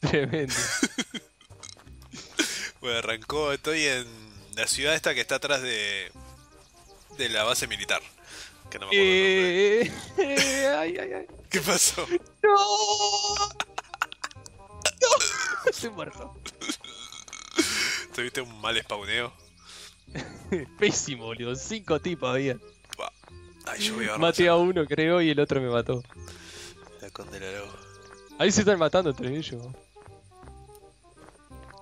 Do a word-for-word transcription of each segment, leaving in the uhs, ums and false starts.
Tremendo. Bueno, arrancó, estoy en la ciudad esta que está atrás de de la base militar. Que no me acuerdo eh, el nombre. Eh, ay, ay, ay. ¿Qué pasó? ¡No! ¡No! Estoy muerto. ¿Tuviste un mal spawneo? Pésimo, boludo. Cinco tipos había. Ay, yo voy a maté a uno, creo, y el otro me mató. La condelaró. Ahí se están matando entre ellos.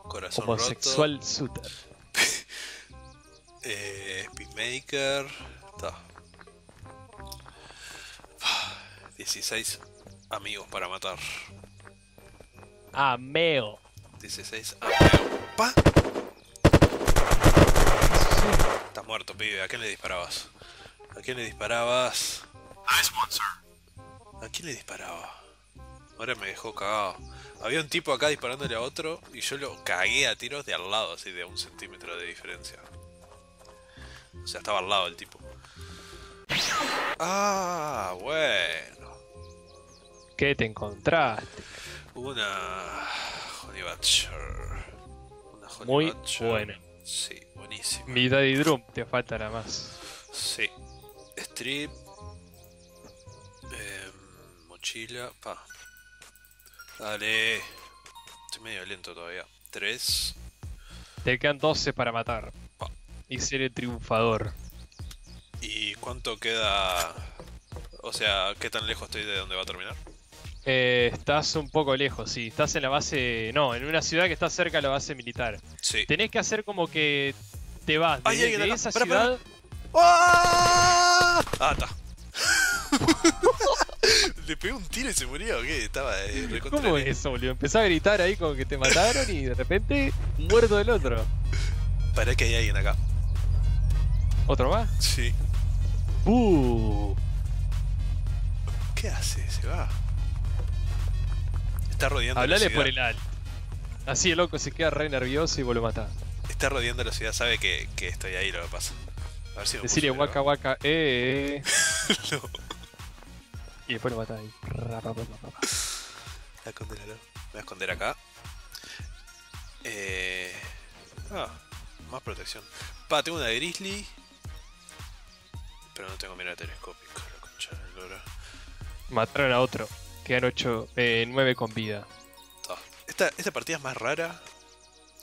Corazón homosexual roto. Suter. eh, Speedmaker. Está. dieciséis amigos para matar. Ameo. dieciséis ameo. Pa. Estás muerto, pibe. ¿A quién le disparabas? ¿A quién le disparabas? Nice one, sir. ¿A quién le disparaba? Ahora me dejó cagado. Había un tipo acá disparándole a otro y yo lo cagué a tiros de al lado, así de un centímetro de diferencia. O sea, estaba al lado el tipo. Ah, bueno. ¿Qué te encontraste? Una Honey Badger. Una Honey Muy Badger. buena. Sí, buenísima. Mi Daddy Drum, te falta la más. Sí. Strip. Eh, mochila. Pa. Dale. Estoy medio lento todavía. Tres. Te quedan doce para matar. Ah. Y ser el triunfador. ¿Y cuánto queda? O sea, ¿qué tan lejos estoy de donde va a terminar? Eh, estás un poco lejos, sí. Estás en la base... No, en una ciudad que está cerca de la base militar. Sí. Tenés que hacer como que te vas de, Ay, de, de esa pará, ciudad... Pará. Ah, está. Le pegó un tiro y se murió, ¿qué? Estaba eh, recontra. ¿Cómo es eso, boludo? Empezó a gritar ahí como que te mataron y de repente muerto del otro. Pará que hay alguien acá. ¿Otro más? Sí. Uh. ¿Qué hace? Se va. Está rodeando Hablale la ciudad. Hablale por el al. Así el loco se queda re nervioso y vos lo matás. Está rodeando la ciudad, sabe que, que estoy ahí, lo que pasa. A ver si Decirle guaca guaca, eh. No. Y después lo matas ahí. La condenalo. Me voy a esconder acá. Eh. Ah, más protección. Pa, tengo una de Grizzly. Pero no tengo mira telescópica, la concha de lora. Mataron a otro. Quedan ocho, eh, nueve con vida. Esta, esta partida es más rara.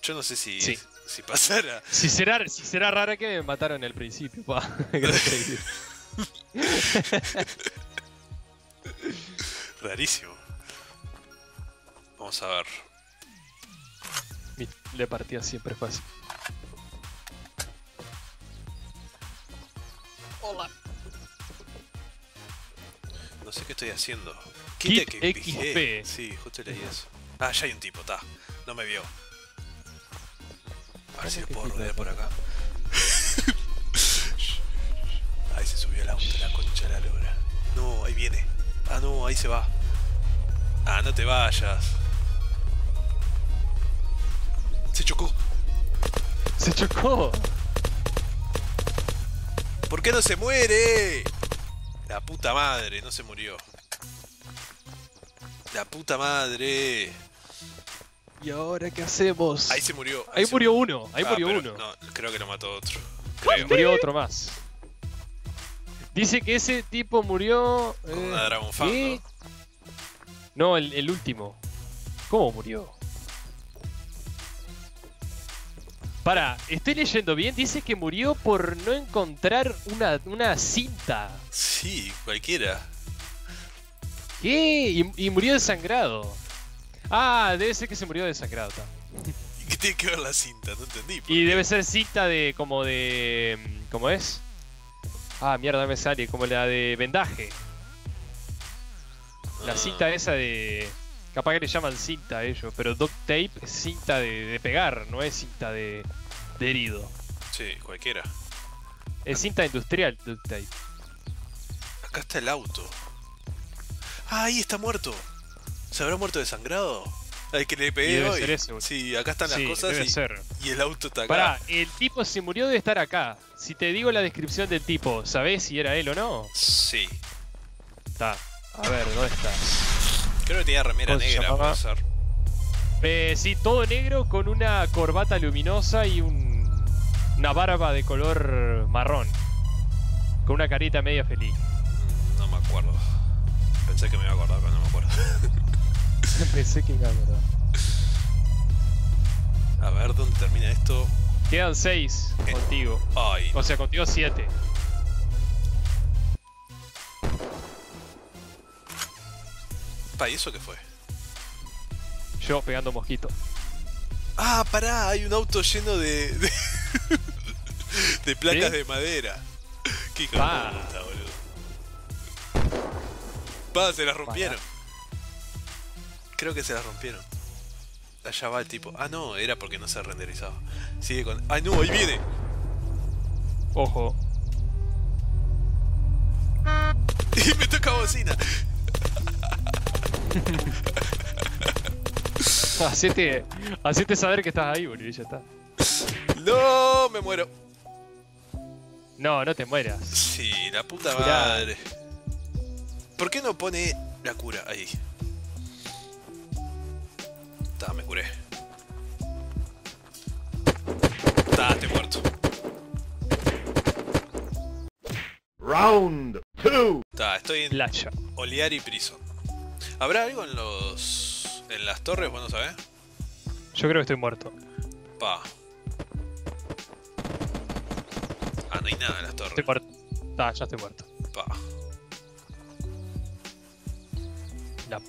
Yo no sé si. Sí. Es, si pasara. Si será, si será rara que me mataron al principio, pa. Rarísimo. Vamos a ver. La partida siempre es fácil. Hola. No sé qué estoy haciendo. Quita que X P. Sí, justo leí eso. Ah, ya hay un tipo, está. No me vio. A ver si lo puedo rodear por acá. Ahí se subió la, la concha de la lora. No, ahí viene. Ah, no, ahí se va. Ah, no te vayas. Se chocó. Se chocó. ¿Por qué no se muere? La puta madre, no se murió. La puta madre. ¿Y ahora qué hacemos? Ahí se murió. Ahí, ahí se murió, murió uno. Ahí ah, murió uno. No, creo que lo mató otro. Creo. Murió otro más. Dice que ese tipo murió... Con eh, una Dragon Fan, ¿no? No, el, el último. ¿Cómo murió? Pará, ¿estoy leyendo bien? Dice que murió por no encontrar una, una cinta. Sí, cualquiera. ¿Qué? Y, y murió desangrado. Ah, debe ser que se murió desangrado. Ta. ¿Y qué tiene que ver la cinta? No entendí. Y qué? Debe ser cinta de... como de... ¿Cómo es? Ah, mierda, me sale, como la de vendaje. La cinta esa de... Capaz que le llaman cinta a ellos, pero duct tape es cinta de, de pegar, no es cinta de, de herido. Sí, cualquiera. Es cinta industrial, duct tape. Acá está el auto. Ah, ahí está muerto. ¿Se habrá muerto desangrado? Al que le pegué debe hoy. Ser eso. Sí, acá están las sí, cosas debe y, ser. y el auto está acá. Pará, el tipo se murió de estar acá. Si te digo la descripción del tipo, ¿sabés si era él o no? Sí. Está. A ver, ¿dónde está? Creo que tenía remera negra, por ser. Eh, sí, todo negro con una corbata luminosa y un, una barba de color marrón. Con una carita media feliz. No me acuerdo. Pensé que me iba a acordar, pero no me acuerdo. Pensé que iba a acordar. A ver, ¿dónde termina esto? Quedan seis en... contigo. Ay, o sea, contigo siete. Pa, ¿y eso qué fue? Yo pegando mosquito. Ah, pará, hay un auto lleno de... De, de placas, ¿sí?, de madera. Qué pa. Puta, boludo. Pa, se las rompieron. Para. Creo que se las rompieron. Allá va el tipo. Ah, no, era porque no se renderizaba. Sigue con... ¡Ah, no! ¡Ahí viene! Ojo. ¡Y me toca bocina! Hacete, hacete saber que estás ahí, boludo, y ya está. ¡No! ¡Me muero! No, no te mueras. Sí, la puta madre. ¿Por qué no pone la cura ahí? Ta, me curé. Ta, estoy muerto. Round dos. Ta, estoy en Playa. Oleari Prison. ¿Habrá algo en los... en las torres? Bueno, ¿sabes? Yo creo que estoy muerto. Pa. Ah, no hay nada en las torres. Estoy muerto. Ah, ya estoy muerto. Pa. La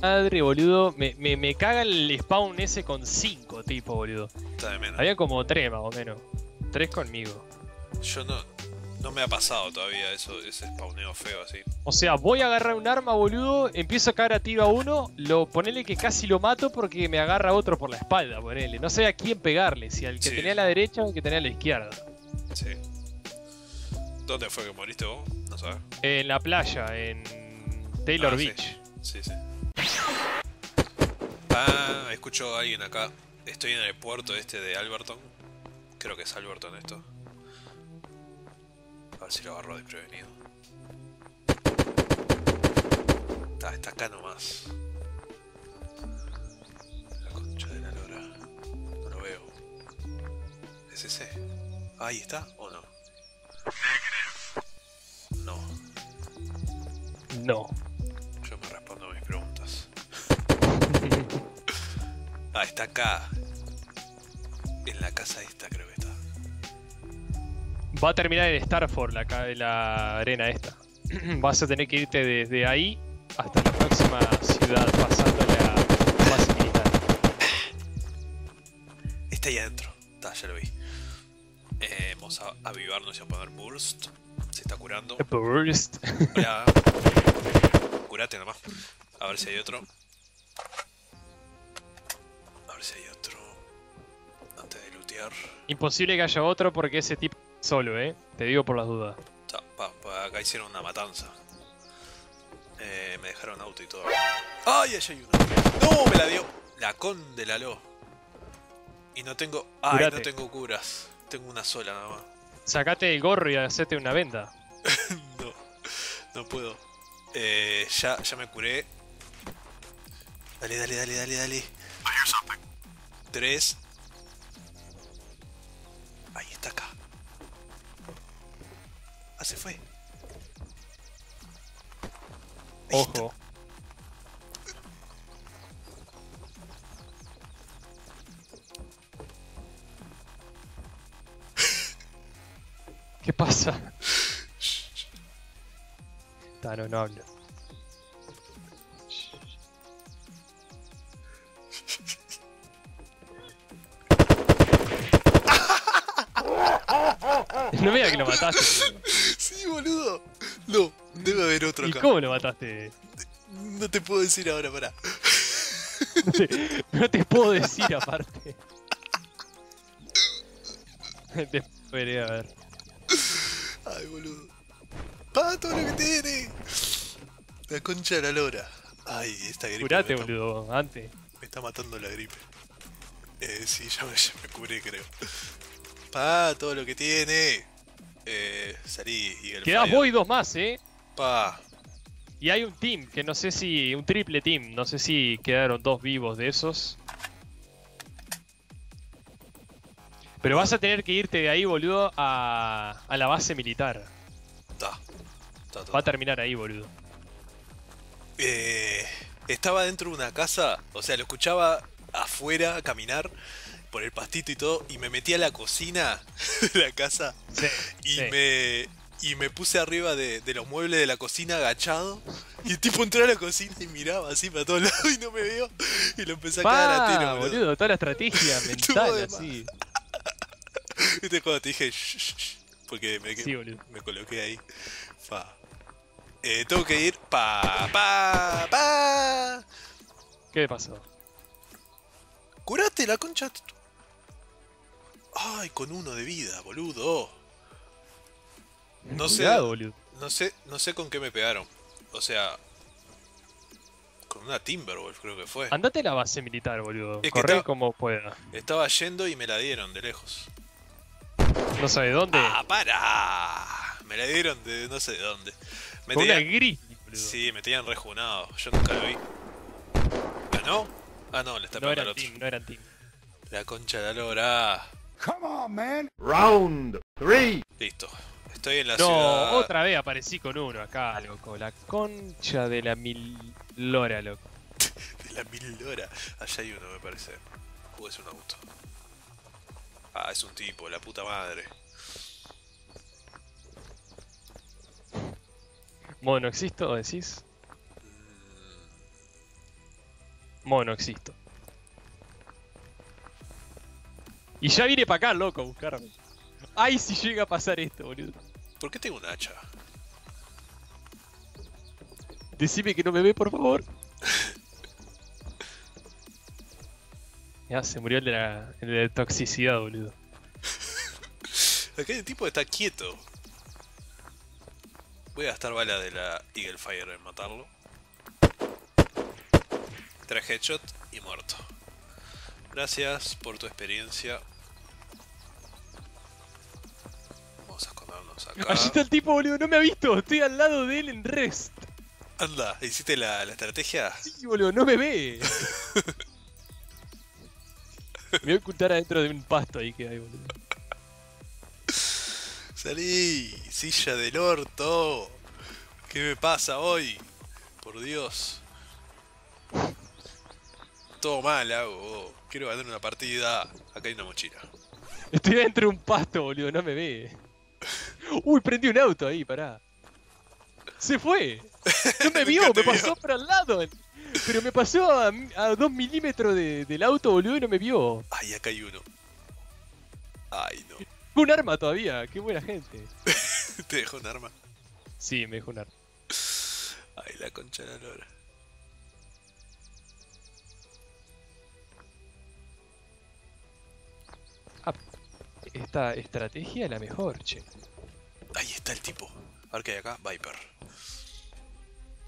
madre, boludo. Me, me, me caga el spawn ese con cinco tipos, boludo. Está de menos. Había como tres más o menos. Tres conmigo. Yo no... No me ha pasado todavía eso, ese spawneo feo así. O sea, voy a agarrar un arma, boludo, empiezo a caer a tiro a uno, lo, ponele que casi lo mato porque me agarra otro por la espalda, ponele. No sé a quién pegarle, si al que sí. tenía a la derecha o al que tenía a la izquierda. Sí. ¿Dónde fue que moriste vos? No sabes. En la playa, en Taylor ah, Beach. Sí, sí. sí. Ah, escucho a alguien acá. Estoy en el puerto este de Alberton. Creo que es Alberton esto. A ver si lo agarro desprevenido. Está, está acá nomás. La concha de la lora. No lo veo. ¿Es ese? ¿Ahí está o no? No. No. Yo me respondo a mis preguntas. Ah, está acá. En la casa esta creo que está. Va a terminar en Starford, la, la arena esta. Vas a tener que irte desde ahí hasta la próxima ciudad, pasando la base militar. Está ahí adentro. Está, ya lo vi. Eh, vamos a avivarnos y a poner burst. Se está curando. Burst. Hola. Curate nomás. A ver si hay otro. A ver si hay otro. Antes de lootear. Imposible que haya otro porque ese tipo... Solo, eh. Te digo por las dudas. Ta, pa, pa, acá hicieron una matanza. Eh, me dejaron auto y todo. ¡Ay, allá hay uno! ¡No! Me la dio. La condelaló. Y no tengo... ¡Ay, Curate. No tengo curas! Tengo una sola nada más. Sacate el gorro y hacete una venda. No. No puedo. Eh, ya, ya me curé. Dale, dale, dale, dale, dale. Tres. Ahí está acá. Ah, se fue. Ojo. ¿Qué pasa? Está, no, no hablo. No me digas que lo mataste. Sí, boludo. No, debe haber otro acá. ¿Y cómo lo mataste? No te puedo decir ahora, pará. No te, no te puedo decir aparte. Te veré, a ver. Ay, boludo. ¡Pato lo que tiene! La concha de la lora. Ay, esta gripe. Curate, boludo, está, antes. Me está matando la gripe. Eh, sí, ya me, ya me curé, creo. Pa, todo lo que tiene. Eh, salí y el... Quedás vos y dos más, eh. Pa. Y hay un team, que no sé si... Un triple team, no sé si quedaron dos vivos de esos. Pero vas a tener que irte de ahí, boludo, a, a la base militar. Ta, ta, ta. Va a terminar ahí, boludo. Eh, estaba dentro de una casa, o sea, lo escuchaba afuera caminar por el pastito y todo, y me metí a la cocina de la casa, sí, y, sí. Me, y me puse arriba de, de los muebles de la cocina agachado, y el tipo entró a la cocina y miraba así para todos lados y no me vio, y lo empecé a cagar a tiro, boludo. boludo. Toda la estrategia mental, así. Viste cuando te dije shh, shh, shh, porque me, sí, me coloqué ahí. Fa. Eh, tengo que ir pa pa pa. ¿Qué pasó? Curate la concha. Ay, con uno de vida, boludo. No sé, cuidado, boludo. No sé, no sé con qué me pegaron. O sea, con una Timberwolf creo que fue. Andate a la base militar, boludo. Es corre como pueda. Estaba yendo y me la dieron de lejos. No sé de dónde. ¡Ah, para! Me la dieron de no sé de dónde. Me con tenían... una gris, boludo. Sí, me tenían rejunado. Yo nunca lo vi. ¿Ganó? Ah, no, le está pegando al otro. Team, no eran team. La concha de la lora. Come on, man. Round three. Listo. Estoy en la no, ciudad. No, otra vez aparecí con uno acá, loco. La concha de la mil lora, loco. De la mil lora. Allá hay uno, me parece. Uy, es un auto. Ah, es un tipo, la puta madre. ¿Mono existo, decís? Mm. Mono existo. Y ya vine para acá, loco, a buscarme. Ay, si llega a pasar esto, boludo. ¿Por qué tengo un hacha? Decime que no me ve, por favor. Ya, se murió el de la, el de la toxicidad, boludo. Aquel tipo está quieto. Voy a gastar bala de la Eagle Fire en matarlo. Tres headshot y muerto. Gracias por tu experiencia. Vamos a escondernos acá. Allí está el tipo, boludo, no me ha visto. Estoy al lado de él en rest. Anda, ¿hiciste la, la estrategia? Sí, boludo, no me ve. Me voy a ocultar adentro de un pasto ahí que hay, boludo. Salí, silla del orto. ¿Qué me pasa hoy? Por Dios. Todo mal hago. Quiero ganar una partida. Acá hay una mochila. Estoy dentro de un pasto, boludo. No me ve. Uy, prendí un auto ahí, pará. Se fue. No me vio, me pasó para el lado. Pero me pasó a, a dos milímetros de, del auto, boludo, y no me vio. Ay, acá hay uno. Ay, no. Un arma todavía, qué buena gente. ¿Te dejó un arma? Sí, me dejó un arma. Ay, la concha de la lora. Ah, esta estrategia es la mejor, che. Ahí está el tipo. A ver qué hay acá, Viper.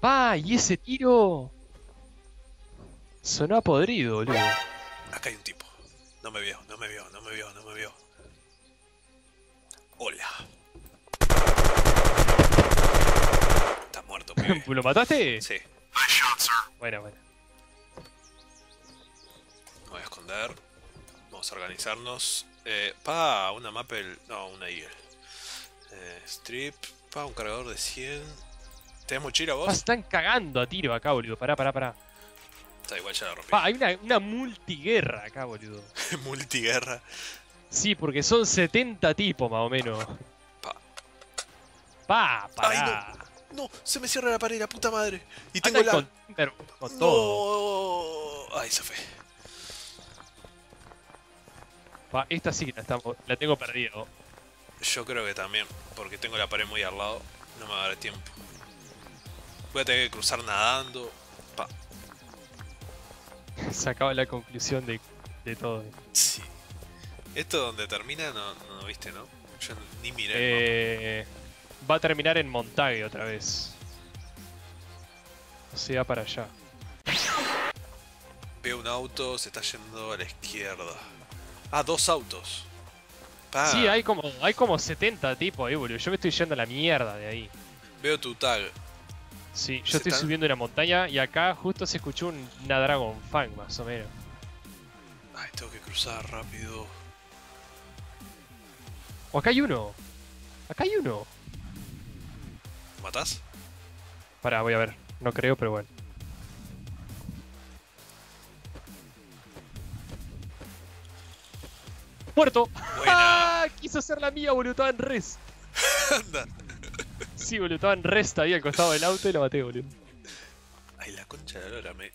¡Ah! Y ese tiro... sonó podrido, boludo. Acá hay un tipo. No me vio, no me vio, no me vio, no me vio. Hola. Está muerto, pibe. ¿Lo mataste? Sí. Bueno, bueno. Me voy a esconder. Vamos a organizarnos. Eh, pa, una Maple... no, una Eagle. Eh, strip. Pa, un cargador de cien. ¿Tenés mochila vos? Pa, están cagando a tiro acá, boludo. Pará, pará, pará. Está igual, ya la rompí. Pa, hay una, una multiguerra acá, boludo. ¿Multiguerra? Sí, porque son setenta tipos más o menos. Pa. Pa, pará. Ay, no. No, se me cierra la pared, la puta madre. Y tengo la... con, con no. Todo. Ay, se fue. Pa, esta sí la, estamos, la tengo perdida. Yo creo que también, porque tengo la pared muy al lado. No me va a dar tiempo. Voy a tener que cruzar nadando. Pa. Se acaba la conclusión de, de todo. ¿Eh? Sí. Esto donde termina no, no, no viste, ¿no? Yo ni miré. Eh, va a terminar en Montague otra vez. O sea, para allá. Veo un auto, se está yendo a la izquierda. Ah, dos autos. Pa. Sí, hay como, hay como setenta tipos ahí, boludo. Yo me estoy yendo a la mierda de ahí. Veo tu tag. Sí, yo estoy tan... subiendo una montaña y acá justo se escuchó una Dragon Fang, más o menos. Ay, tengo que cruzar rápido. ¡Oh, acá hay uno! ¡Acá hay uno! ¿Lo matás? Pará, voy a ver. No creo, pero bueno. ¡Muerto! ¡Ah! Quiso hacer la mía, boludo, estaba en res. Anda. Sí, boludo, estaba en res ahí al costado del auto y la maté, boludo. Ay, la concha de la lora, me...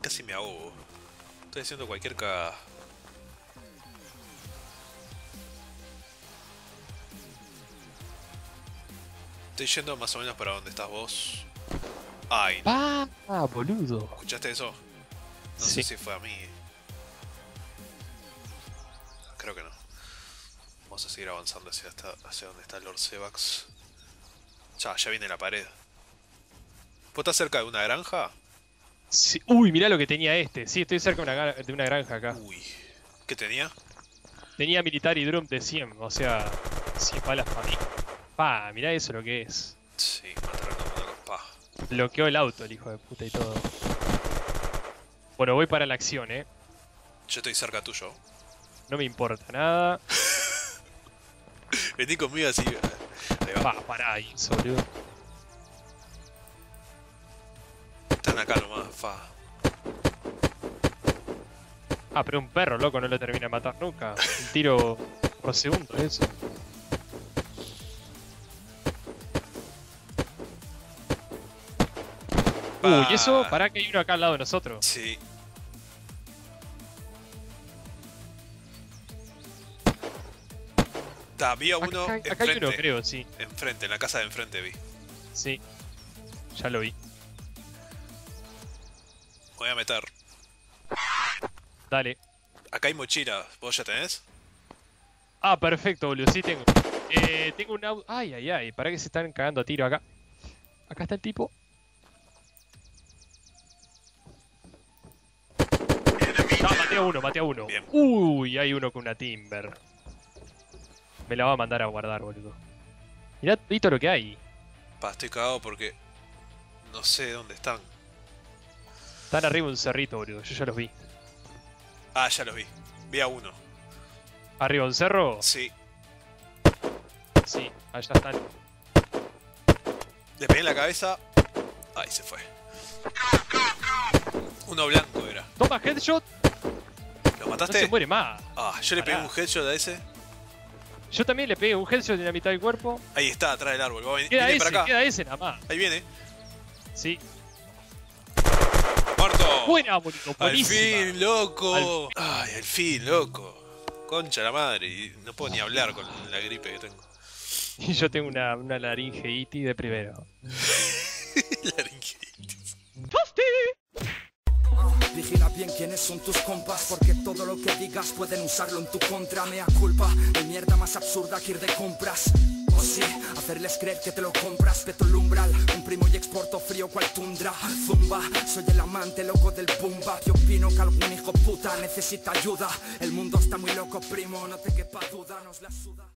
Casi me ahogo. Estoy haciendo cualquier cagada. Estoy yendo más o menos para donde estás vos. Ay, no. Ah, boludo. ¿Escuchaste eso? No sí. sé si fue a mí. Creo que no. Vamos a seguir avanzando hacia, esta, hacia donde está lord sebax. Ya, ya viene la pared. ¿Vos estás cerca de una granja? Sí. Uy, mirá lo que tenía este. Sí, estoy cerca de una, de una granja acá. Uy. ¿Qué tenía? Tenía military drum de cien, o sea, cien balas para mí. Pa, mirá eso lo que es. Sí, mataron a uno con pa. Bloqueó el auto el hijo de puta y todo. Bueno, voy para la acción, eh. Yo estoy cerca tuyo. No me importa nada. Vení conmigo así. Ahí va. Pa, pará, eso, boludo. Están acá nomás, fa. Ah, pero un perro, loco, no lo termina de matar nunca. Un tiro por segundo, eso. Uy, ¿y eso? Pará que hay uno acá al lado de nosotros. Sí. Había uno acá, acá enfrente, hay uno, creo, sí. Enfrente, en la casa de enfrente vi. Sí, ya lo vi. Voy a meter. Dale. Acá hay mochila, ¿vos ya tenés? Ah, perfecto, boludo, sí tengo. Eh, tengo un auto... Ay, ay, ay, para que se están cagando a tiro acá. Acá está el tipo. No, maté a uno, maté a uno. Bien. Uy, hay uno con una Timber. Me la va a mandar a guardar, boludo. Mirá todo lo que hay. Pa, estoy cagado porque... No sé dónde están. Están arriba de un cerrito, boludo. Yo ya los vi. Ah, ya los vi. Vi a uno. ¿Arriba de un cerro? Sí. Sí, allá están. Le pegué en la cabeza. Ahí se fue. Uno blanco era. Toma headshot. ¿Lo mataste? No se muere más. Ah, yo Pará. le pegué un headshot a ese. Yo también le pegué un headshot en la mitad del cuerpo. Ahí está, atrás del árbol. Va, queda viene ese, para acá. Queda ese nada más. Ahí viene. Sí. ¡Muerto! Buena, bonito, buenísima. Al fin, loco. Al... Ay, al fin, loco. Concha la madre. No puedo ni hablar con la gripe que tengo. Y yo tengo una, una laringeitis de primero. Laringeitis. Vigila bien quiénes son tus compas, porque todo lo que digas pueden usarlo en tu contra. Mea culpa, de mierda más absurda que ir de compras. O sí, hacerles creer que te lo compras. Peto el umbral, imprimo y exporto frío cual tundra. Zumba, soy el amante loco del pumba. Yo opino que algún hijo puta necesita ayuda. El mundo está muy loco, primo, no te quepa duda, nos la suda.